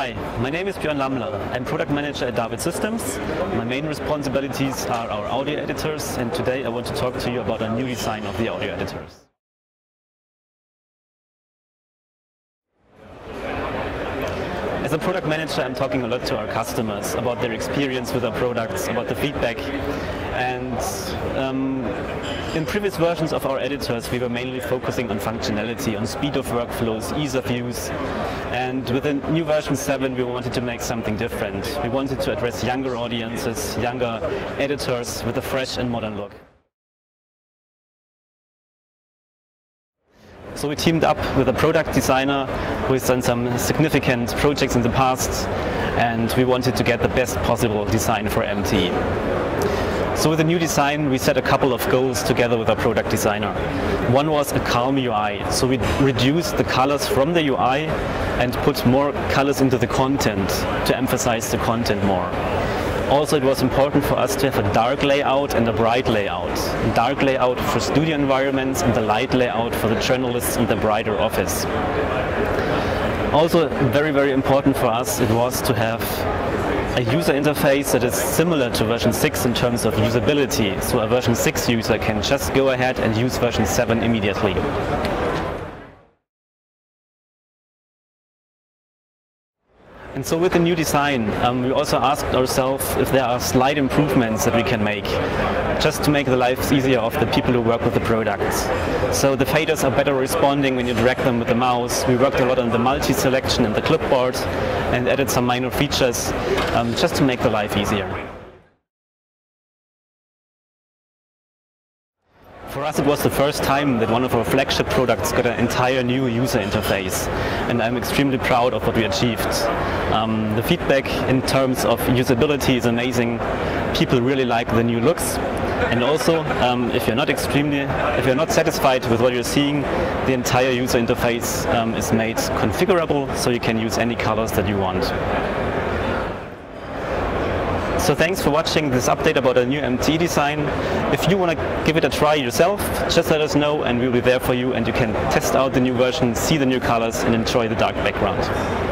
Hi, my name is Björn Lamla. I'm product manager at David Systems. My main responsibilities are our audio editors, and today I want to talk to you about a new design of the audio editors. As a product manager, I'm talking a lot to our customers about their experience with our products, about the feedback. And in previous versions of our editors, we were mainly focusing on functionality, on speed of workflows, ease of use. And with the new version 7, we wanted to make something different. We wanted to address younger audiences, younger editors with a fresh and modern look. So we teamed up with a product designer who has done some significant projects in the past, and we wanted to get the best possible design for MTE. So with the new design, we set a couple of goals together with our product designer. One was a calm UI, so we reduced the colors from the UI and put more colors into the content to emphasize the content more. Also, it was important for us to have a dark layout and a bright layout. A dark layout for studio environments and a light layout for the journalists and the brighter office. Also, very, very important for us, it was to have a user interface that is similar to version 6 in terms of usability. So a version 6 user can just go ahead and use version 7 immediately. And so with the new design, we also asked ourselves if there are slight improvements that we can make, just to make the lives easier of the people who work with the products. So the faders are better responding when you drag them with the mouse. We worked a lot on the multi-selection and the clipboard and added some minor features just to make the life easier. For us, it was the first time that one of our flagship products got an entire new user interface, and I'm extremely proud of what we achieved. The feedback in terms of usability is amazing. People really like the new looks, and also, if you're not satisfied with what you're seeing, the entire user interface is made configurable, so you can use any colors that you want. So thanks for watching this update about a new MTE design. If you want to give it a try yourself, just let us know and we'll be there for you, and you can test out the new version, see the new colors and enjoy the dark background.